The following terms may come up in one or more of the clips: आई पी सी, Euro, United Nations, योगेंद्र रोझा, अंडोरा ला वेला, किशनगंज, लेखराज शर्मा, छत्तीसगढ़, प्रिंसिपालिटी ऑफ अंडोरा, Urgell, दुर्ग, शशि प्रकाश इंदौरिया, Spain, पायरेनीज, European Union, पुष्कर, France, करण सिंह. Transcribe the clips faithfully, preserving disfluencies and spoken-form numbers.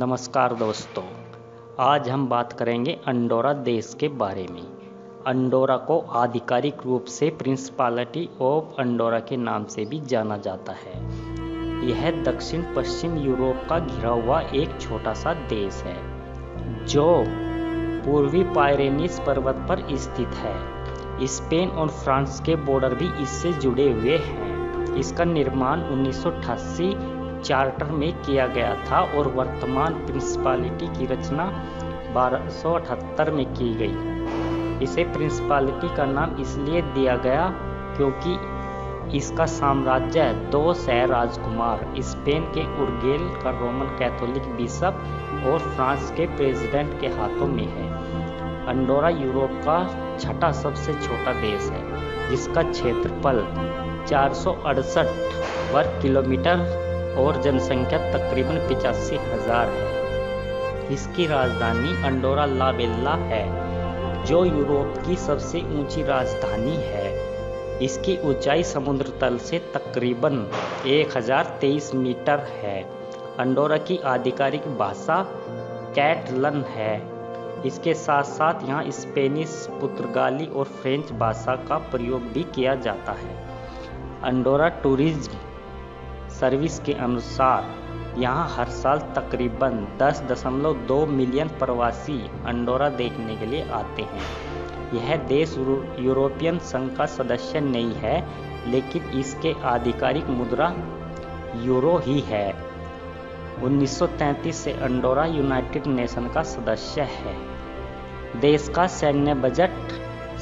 नमस्कार दोस्तों, आज हम बात करेंगे अंडोरा देश के बारे में। अंडोरा को आधिकारिक रूप से प्रिंसिपालिटी ऑफ अंडोरा के नाम से भी जाना जाता है। यह दक्षिण पश्चिम यूरोप का घिरा हुआ एक छोटा सा देश है जो पूर्वी पायरेनीज पर्वत पर स्थित है। स्पेन और फ्रांस के बॉर्डर भी इससे जुड़े हुए हैं। इसका निर्माण उन्नीस सौ अट्ठासी चार्टर में किया गया था और वर्तमान प्रिंसिपालिटी की रचना बारह सौ अठहत्तर में की गई। इसे प्रिंसिपालिटी का नाम इसलिए दिया गया क्योंकि इसका साम्राज्य दो सह राजकुमार, स्पेन के उर्गेल का रोमन कैथोलिक बिशप और फ्रांस के प्रेसिडेंट के हाथों में है। अंडोरा यूरोप का छठा सबसे छोटा देश है जिसका क्षेत्रफल चार सौ अड़सठ वर्ग किलोमीटर और जनसंख्या तकरीबन पिचासी हजार है। इसकी राजधानी अंडोरा ला वेला है जो यूरोप की सबसे ऊंची राजधानी है। इसकी ऊंचाई समुद्र तल से तकरीबन एक हज़ार तेईस मीटर है। अंडोरा की आधिकारिक भाषा कैटलन है। इसके साथ साथ यहाँ स्पेनिश, पुर्तगाली और फ्रेंच भाषा का प्रयोग भी किया जाता है। अंडोरा टूरिज्म सर्विस के अनुसार यहाँ हर साल तकरीबन दस दशमलव दो मिलियन प्रवासी अंडोरा देखने के लिए आते हैं। यह देश यूरोपियन संघ का सदस्य नहीं है, लेकिन इसके आधिकारिक मुद्रा यूरो ही है। उन्नीस सौ तैंतीस से अंडोरा यूनाइटेड नेशन का सदस्य है। देश का सैन्य बजट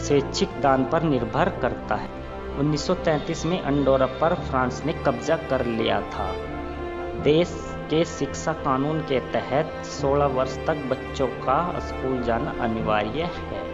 स्वैच्छिक दान पर निर्भर करता है। उन्नीस सौ तैंतीस में अंडोरा पर फ्रांस ने कब्जा कर लिया था। देश के शिक्षा कानून के तहत सोलह वर्ष तक बच्चों का स्कूल जाना अनिवार्य है।